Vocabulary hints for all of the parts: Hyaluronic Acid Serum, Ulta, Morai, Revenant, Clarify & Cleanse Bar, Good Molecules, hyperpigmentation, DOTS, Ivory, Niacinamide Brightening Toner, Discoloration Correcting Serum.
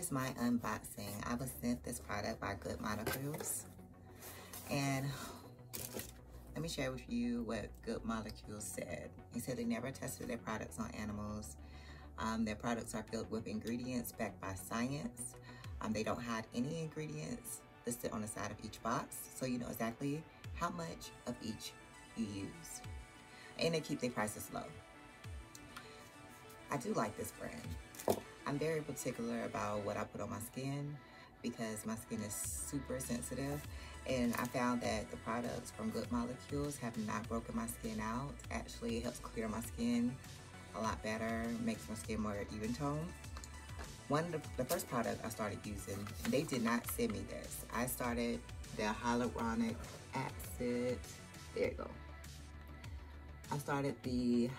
is my unboxing. I was sent this product by Good Molecules, and let me share with you what Good Molecules said. They said they never tested their products on animals. Their products are filled with ingredients backed by science. They don't hide any ingredients listed on the side of each box, so you know exactly how much of each you use. And they keep their prices low. I do like this brand. I'm very particular about what I put on my skin because my skin is super sensitive, and I found that the products from Good Molecules have not broken my skin out. Actually, it helps clear my skin a lot better, makes my skin more even toned. One of the first product I started using, they did not send me this. I started the Hyaluronic Acid, there you go. I started the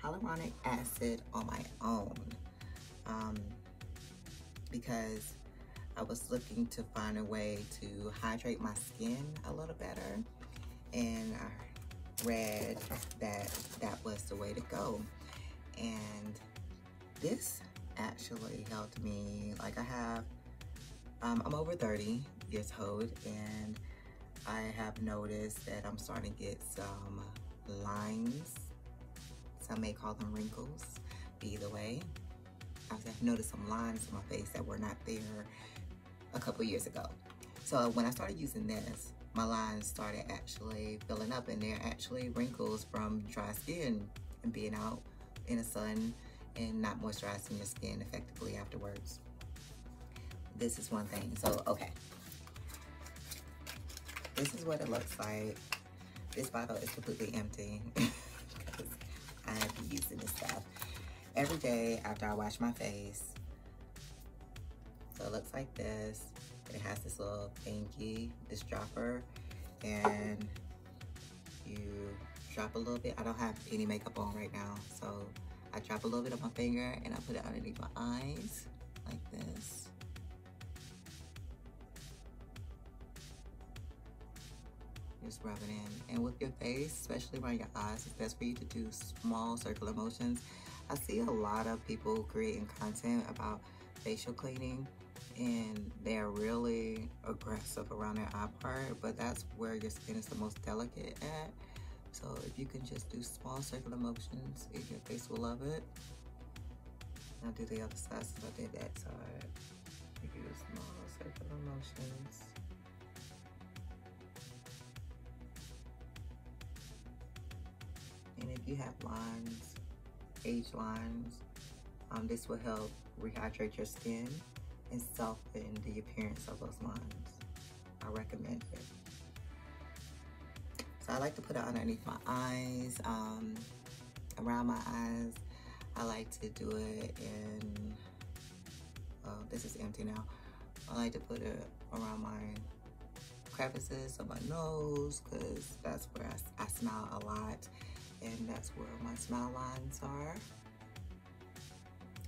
Hyaluronic Acid on my own because I was looking to find a way to hydrate my skin a little better, and I read that that was the way to go. And this actually helped me. Like, I have, I'm over 30 years old, and I have noticed that I'm starting to get some lines. Some may call them wrinkles, but either way, I've noticed some lines on my face that were not there a couple years ago. So when I started using this, my lines started actually filling up, and they're actually wrinkles from dry skin and being out in the sun and not moisturizing your skin effectively afterwards. This is one thing. So, okay. This is what it looks like. This bottle is completely empty because I be using this stuff every day after I wash my face. So it looks like this. It has this little thingy, this dropper, and you drop a little bit. I don't have any makeup on right now, so I drop a little bit on my finger and I put it underneath my eyes like this. Just rub it in. And with your face, especially around your eyes, it's best for you to do small circular motions. I see a lot of people creating content about facial cleaning, and they're really aggressive around their eye part, but that's where your skin is the most delicate at. So if you can just do small circular motions, your face will love it. And I'll do the other side since I did that side. You do small circular motions. And if you have lines, age lines, this will help rehydrate your skin and soften the appearance of those lines. I recommend it. So I like to put it underneath my eyes, around my eyes. I like to do it in, well, this is empty now. I like to put it around my crevices of my nose because that's where I smile a lot, and that's where my smile lines are.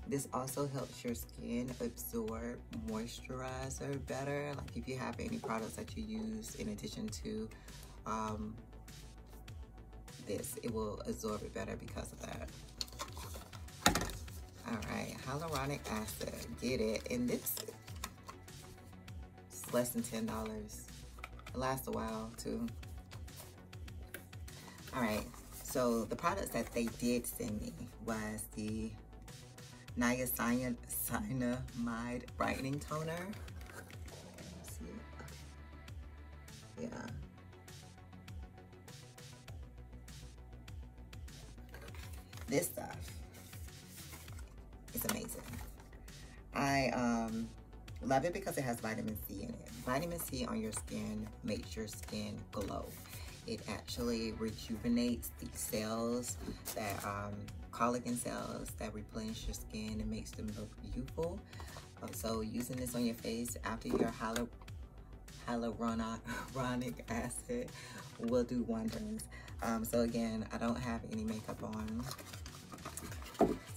This also helps your skin absorb moisturizer better. Like if you have any products that you use in addition to this, it will absorb it better because of that. All right, hyaluronic acid, get it. And this is less than $10. It lasts a while too. All right, so the products that they did send me was the Niacinamide Brightening Toner. See it? Okay. Yeah. This stuff is amazing. I love it because it has vitamin C in it. Vitamin C on your skin makes your skin glow. It actually rejuvenates the cells, that collagen cells that replenish your skin and makes them look youthful. So using this on your face after your hyaluronic acid will do wonders. So again, I don't have any makeup on.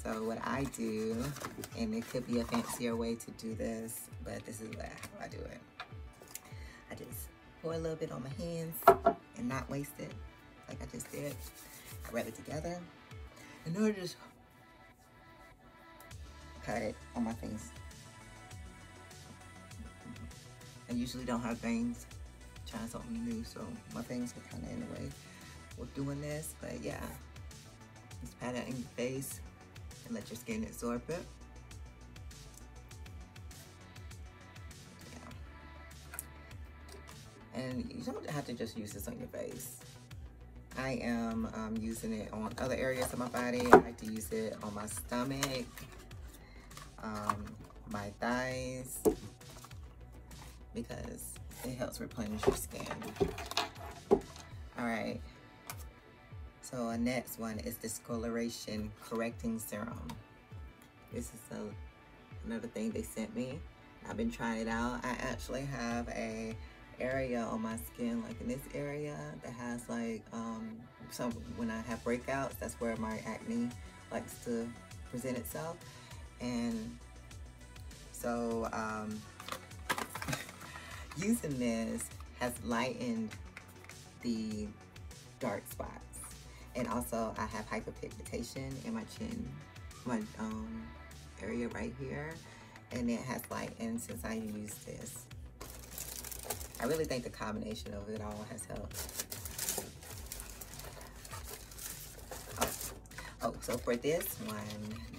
So what I do, and it could be a fancier way to do this, but this is how I do it. I just pour a little bit on my hands and not waste it, like I just did. I rub it together. In order to pad on my face. I usually don't have bangs, trying something new, so my bangs were kind of in the way with doing this, but yeah. Just pat it in your face and let your skin absorb it. Yeah. And you don't have to just use this on your face. I am using it on other areas of my body. I like to use it on my stomach, my thighs, because it helps replenish your skin. All right, so our next one is Discoloration Correcting Serum. This is another thing they sent me. I've been trying it out. I actually have a area on my skin, like in this area, that has like so when I have breakouts, that's where my acne likes to present itself. And so using this has lightened the dark spots, and also I have hyperpigmentation in my chin, my area right here, and it has lightened since I used this. I really think the combination of it all has helped. Oh, so for this one,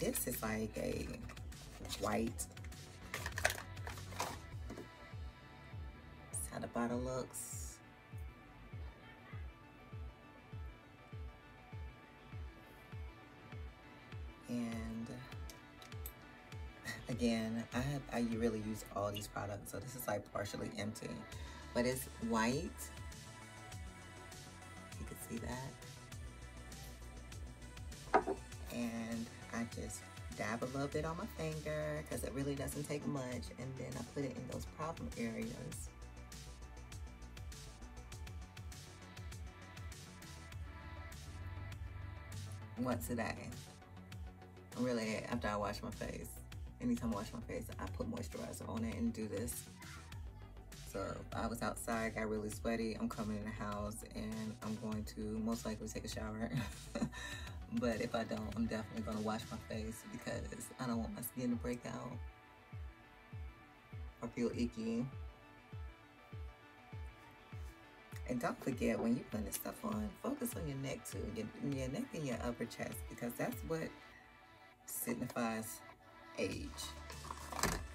this is like a white. That's how the bottle looks. And again, I really use all these products, so this is like partially empty. But it's white, you can see that. And I just dab a little bit on my finger because it really doesn't take much, and then I put it in those problem areas. Once a day. Really, after I wash my face. Anytime I wash my face, I put moisturizer on it and do this. So if I was outside, got really sweaty, I'm coming in the house and I'm going to most likely take a shower. But if I don't, I'm definitely gonna wash my face because I don't want my skin to break out or feel icky. And don't forget, when you're putting this stuff on, focus on your neck too, your neck and your upper chest, because that's what signifies age.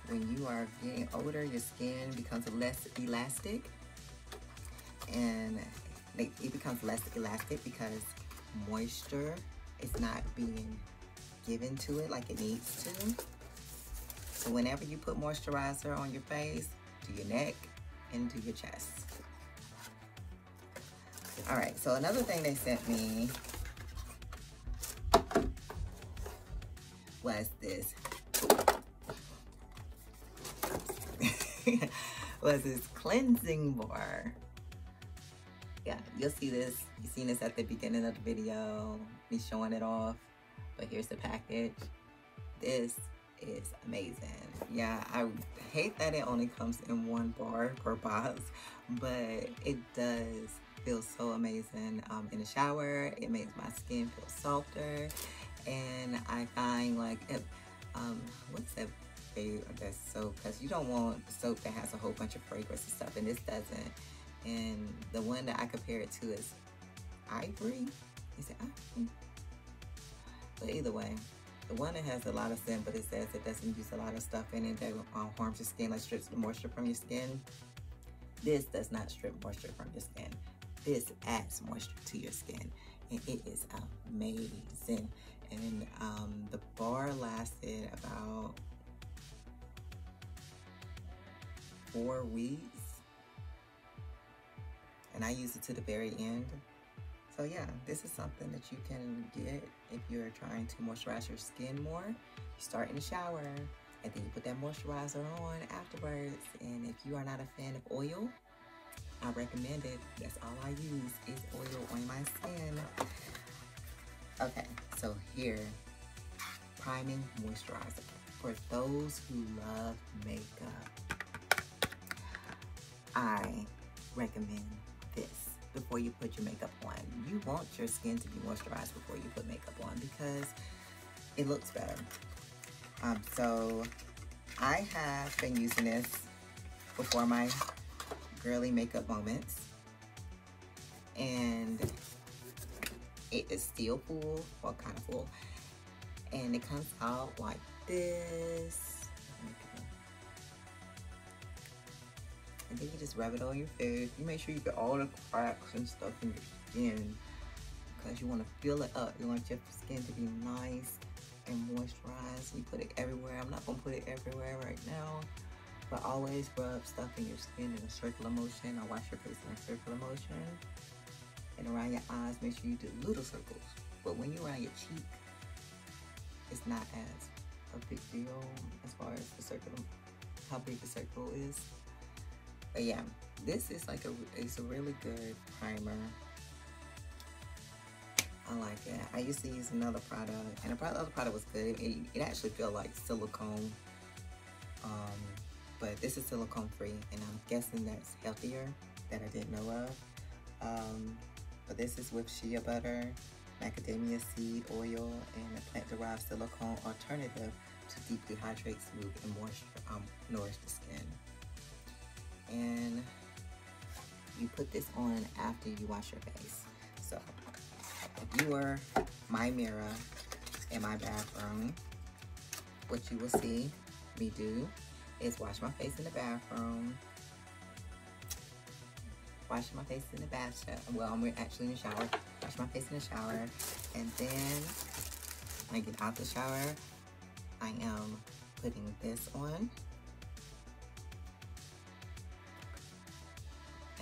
When you are getting older, your skin becomes less elastic, and it becomes less elastic because moisture is not being given to it like it needs to. So whenever you put moisturizer on your face, do your neck and do your chest. All right, so another thing they sent me was this. Was this cleansing bar. Yeah, you'll see this. You've seen this at the beginning of the video, me showing it off, but here's the package. This is amazing. Yeah, I hate that it only comes in one bar or box, but it does feel so amazing in the shower. It makes my skin feel softer, and I find like it, what's that? That's soap, because you don't want soap that has a whole bunch of fragrance and stuff, and this doesn't. And the one that I compare it to is Ivory. Is it Ivory? But either way, the one that has a lot of scent, but it says it doesn't use a lot of stuff in it that harms your skin, like strips the moisture from your skin. This does not strip moisture from your skin. This adds moisture to your skin, and it is amazing. And the bar lasted about 4 weeks, and I use it to the very end. So yeah, this is something that you can get if you're trying to moisturize your skin more. You start in the shower, and then you put that moisturizer on afterwards. And if you are not a fan of oil, I recommend it. That's all I use is oil on my skin. Okay, so here, priming moisturizer for those who love makeup. I recommend this before you put your makeup on. You want your skin to be moisturized before you put makeup on because it looks better. So I have been using this before my girly makeup moments, and it is still full, well, kind of full, and it comes out like this. And then you just rub it on your face. You make sure you get all the cracks and stuff in your skin, because you want to fill it up. You want your skin to be nice and moisturized. You put it everywhere. I'm not going to put it everywhere right now, but always rub stuff in your skin in a circular motion. I wash your face in a circular motion. And around your eyes, make sure you do little circles. But when you're around your cheek, it's not as a big deal as far as the circle, how big the circle is. But yeah, this is like it's a really good primer. I like it. I used to use another product, and the other product was good. It actually felt like silicone, but this is silicone free, and I'm guessing that's healthier, that I didn't know of. But this is with shea butter, macadamia seed oil, and a plant-derived silicone alternative to deeply hydrate, smooth, and nourish the skin. And you put this on after you wash your face. So if you were my mirror in my bathroom, what you will see me do is wash my face in the bathroom. Wash my face in the bathtub. Well, I'm actually in the shower. Wash my face in the shower. And then when I get out the shower, I am putting this on.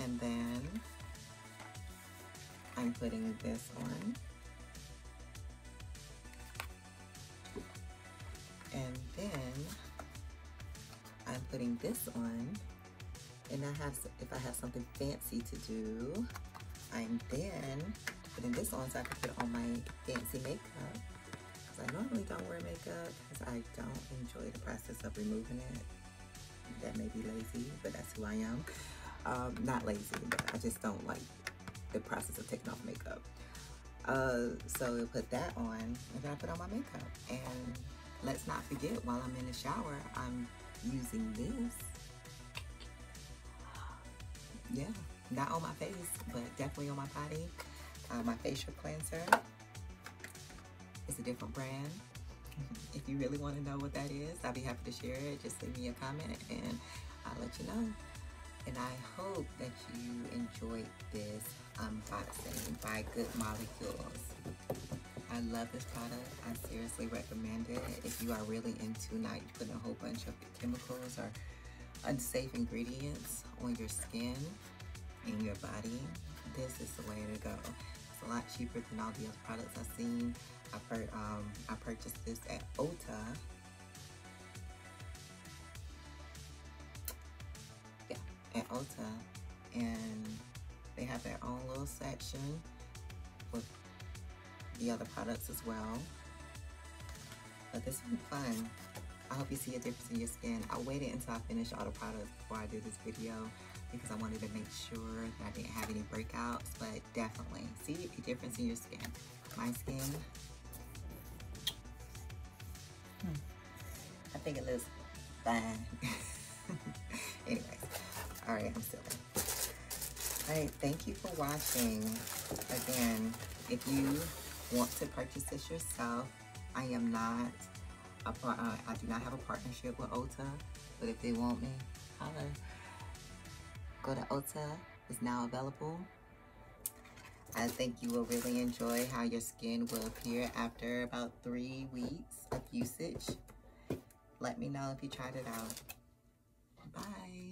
And then I'm putting this on. And then I'm putting this on. And if I have something fancy to do, I'm then putting this on so I can put on my fancy makeup. Because I normally don't wear makeup because I don't enjoy the process of removing it. That may be lazy, but that's who I am. Not lazy, but I just don't like the process of taking off makeup. So we'll put that on, and then I put on my makeup. And let's not forget, while I'm in the shower, I'm using this. Yeah, not on my face, but definitely on my body. My facial cleanser is a different brand. If you really want to know what that is, I'll be happy to share it. Just leave me a comment and I'll let you know. And I hope that you enjoyed this unboxing by Good Molecules. I love this product. I seriously recommend it. If you are really into not putting a whole bunch of chemicals or unsafe ingredients on your skin and your body, this is the way to go. It's a lot cheaper than all the other products I've seen. I purchased this at Ulta. Yeah, at Ulta, and they have their own little section with the other products as well. But this one's fun. I hope you see a difference in your skin. I waited until I finished all the products before I did this video because I wanted to make sure that I didn't have any breakouts, but definitely see a difference in your skin. My skin, I think it looks fine. Anyways, all right, I'm silly. All right, thank you for watching. Again, if you want to purchase this yourself, I am not I do not have a partnership with Ulta, but if they want me, holler. Go to Ulta. It's now available. I think you will really enjoy how your skin will appear after about 3 weeks of usage. Let me know if you tried it out. Bye.